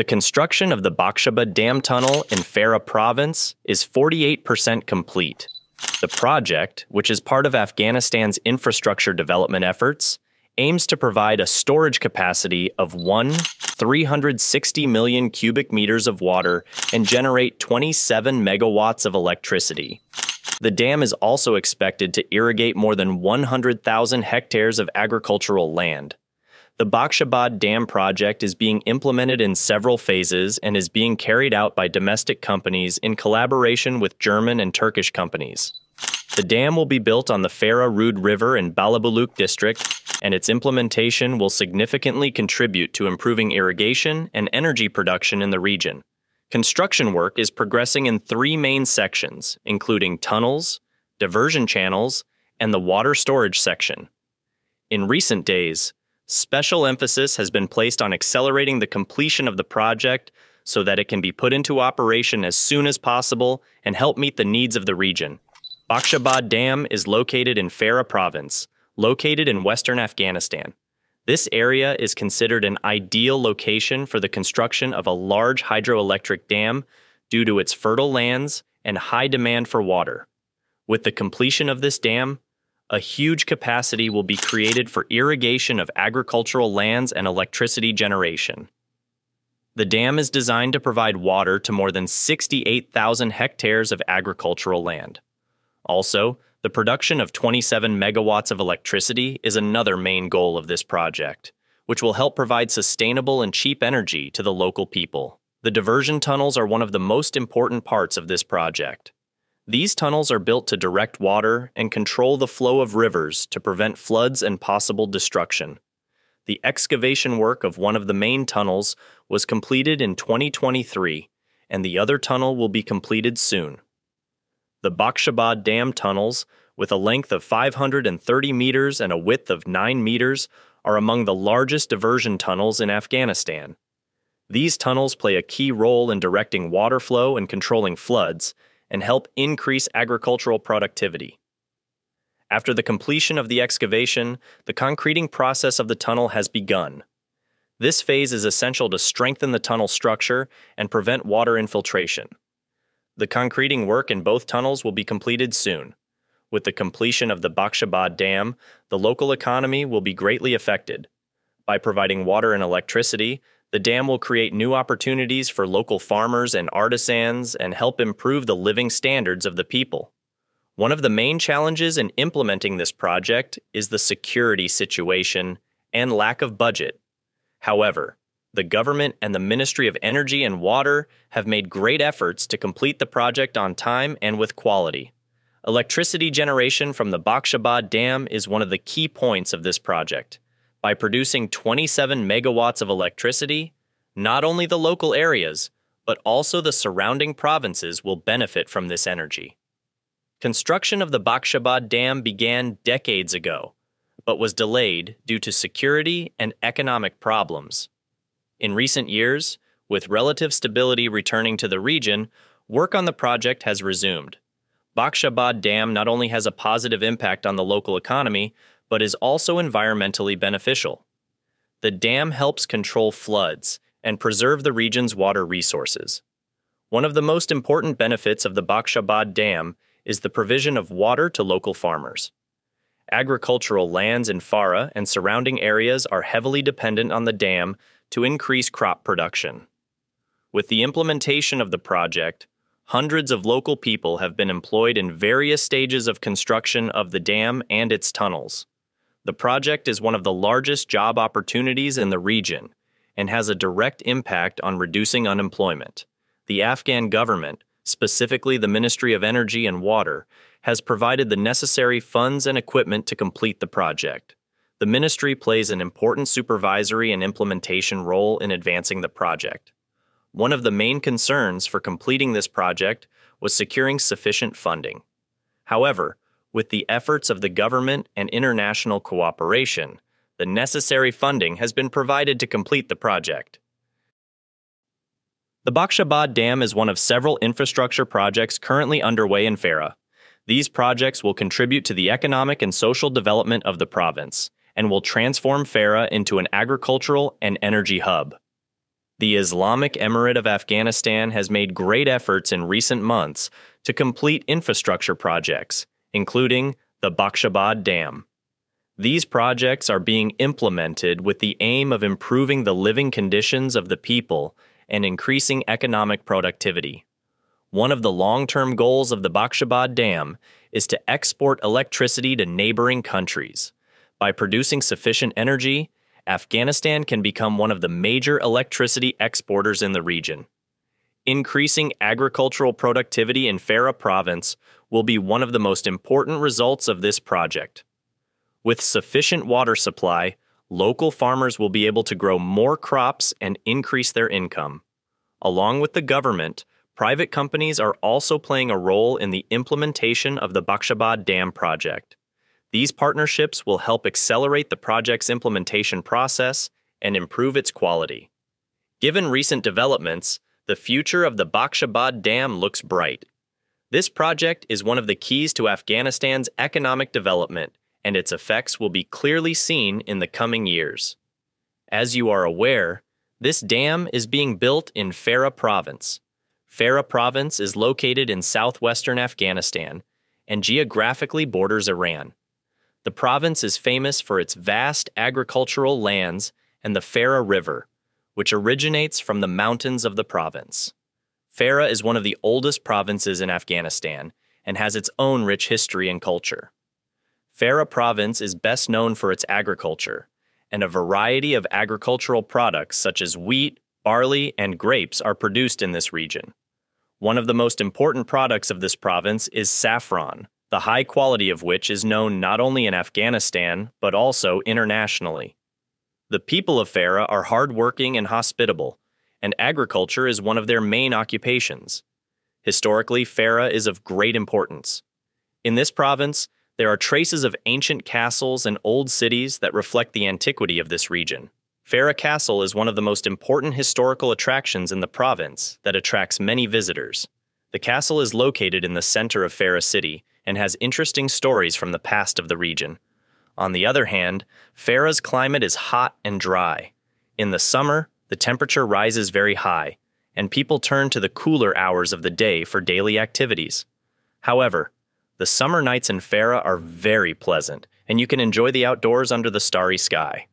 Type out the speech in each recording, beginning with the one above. The construction of the Bakhshabad Dam tunnel in Farah Province is 48% complete. The project, which is part of Afghanistan's infrastructure development efforts, aims to provide a storage capacity of 360 million cubic meters of water and generate 27 megawatts of electricity. The dam is also expected to irrigate more than 100,000 hectares of agricultural land. The Bakhshabad Dam project is being implemented in several phases and is being carried out by domestic companies in collaboration with German and Turkish companies. The dam will be built on the Farah Rud River in Balabuluk district, and its implementation will significantly contribute to improving irrigation and energy production in the region. Construction work is progressing in three main sections, including tunnels, diversion channels, and the water storage section. In recent days, special emphasis has been placed on accelerating the completion of the project so that it can be put into operation as soon as possible and help meet the needs of the region. Bakhshabad Dam is located in Farah Province, located in western Afghanistan. This area is considered an ideal location for the construction of a large hydroelectric dam due to its fertile lands and high demand for water. With the completion of this dam, a huge capacity will be created for irrigation of agricultural lands and electricity generation. The dam is designed to provide water to more than 68,000 hectares of agricultural land. Also, the production of 27 megawatts of electricity is another main goal of this project, which will help provide sustainable and cheap energy to the local people. The diversion tunnels are one of the most important parts of this project. These tunnels are built to direct water and control the flow of rivers to prevent floods and possible destruction. The excavation work of one of the main tunnels was completed in 2023, and the other tunnel will be completed soon. The Bakhshabad Dam tunnels, with a length of 530 meters and a width of 9 meters, are among the largest diversion tunnels in Afghanistan. These tunnels play a key role in directing water flow and controlling floods, and help increase agricultural productivity. After the completion of the excavation, the concreting process of the tunnel has begun. This phase is essential to strengthen the tunnel structure and prevent water infiltration. The concreting work in both tunnels will be completed soon. With the completion of the Bakhshabad Dam, the local economy will be greatly affected. By providing water and electricity, the dam will create new opportunities for local farmers and artisans and help improve the living standards of the people. One of the main challenges in implementing this project is the security situation and lack of budget. However, the government and the Ministry of Energy and Water have made great efforts to complete the project on time and with quality. Electricity generation from the Bakhshabad Dam is one of the key points of this project. By producing 27 megawatts of electricity, not only the local areas, but also the surrounding provinces will benefit from this energy. Construction of the Bakhshabad Dam began decades ago, but was delayed due to security and economic problems. In recent years, with relative stability returning to the region, work on the project has resumed. Bakhshabad Dam not only has a positive impact on the local economy, but is also environmentally beneficial. The dam helps control floods and preserve the region's water resources. One of the most important benefits of the Bakhshabad Dam is the provision of water to local farmers. Agricultural lands in Farah and surrounding areas are heavily dependent on the dam to increase crop production. With the implementation of the project, hundreds of local people have been employed in various stages of construction of the dam and its tunnels. The project is one of the largest job opportunities in the region and has a direct impact on reducing unemployment. The Afghan government, specifically the Ministry of Energy and Water, has provided the necessary funds and equipment to complete the project. The ministry plays an important supervisory and implementation role in advancing the project. One of the main concerns for completing this project was securing sufficient funding. However, with the efforts of the government and international cooperation, the necessary funding has been provided to complete the project. The Bakhshabad Dam is one of several infrastructure projects currently underway in Farah. These projects will contribute to the economic and social development of the province and will transform Farah into an agricultural and energy hub. The Islamic Emirate of Afghanistan has made great efforts in recent months to complete infrastructure projects, including the Bakhshabad Dam. These projects are being implemented with the aim of improving the living conditions of the people and increasing economic productivity. One of the long-term goals of the Bakhshabad Dam is to export electricity to neighboring countries. By producing sufficient energy, Afghanistan can become one of the major electricity exporters in the region. Increasing agricultural productivity in Farah Province will be one of the most important results of this project. With sufficient water supply, local farmers will be able to grow more crops and increase their income. Along with the government, private companies are also playing a role in the implementation of the Bakhshabad Dam project. These partnerships will help accelerate the project's implementation process and improve its quality. Given recent developments, the future of the Bakhshabad Dam looks bright. This project is one of the keys to Afghanistan's economic development, and its effects will be clearly seen in the coming years. As you are aware, this dam is being built in Farah Province. Farah Province is located in southwestern Afghanistan and geographically borders Iran. The province is famous for its vast agricultural lands and the Farah River, which originates from the mountains of the province. Farah is one of the oldest provinces in Afghanistan and has its own rich history and culture. Farah Province is best known for its agriculture, and a variety of agricultural products such as wheat, barley, and grapes are produced in this region. One of the most important products of this province is saffron, the high quality of which is known not only in Afghanistan, but also internationally. The people of Farah are hardworking and hospitable, and agriculture is one of their main occupations. Historically, Farah is of great importance. In this province, there are traces of ancient castles and old cities that reflect the antiquity of this region. Farah Castle is one of the most important historical attractions in the province that attracts many visitors. The castle is located in the center of Farah City, and has interesting stories from the past of the region. On the other hand, Farah's climate is hot and dry. In the summer, the temperature rises very high, and people turn to the cooler hours of the day for daily activities. However, the summer nights in Farah are very pleasant, and you can enjoy the outdoors under the starry sky.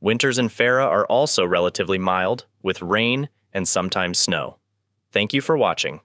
Winters in Farah are also relatively mild, with rain and sometimes snow. Thank you for watching.